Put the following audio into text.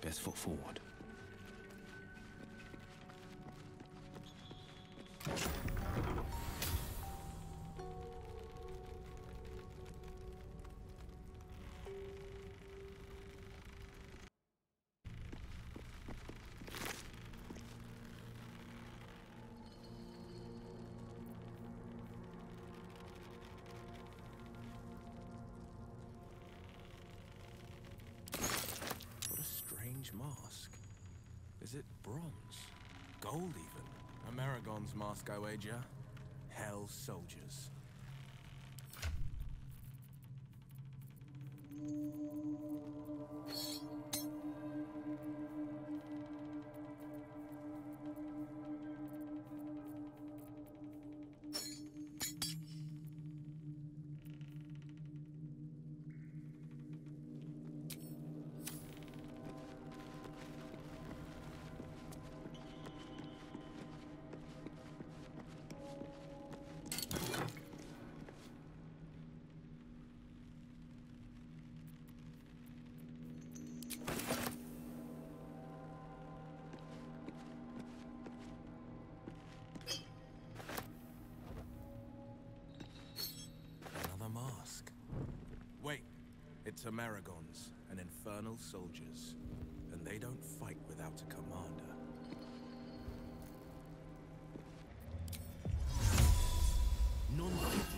Best foot forward. Mask. Is it bronze? Gold even? Amerigon's mask, I wager. Hell soldiers. It's Amerigons and infernal soldiers, and they don't fight without a commander. None.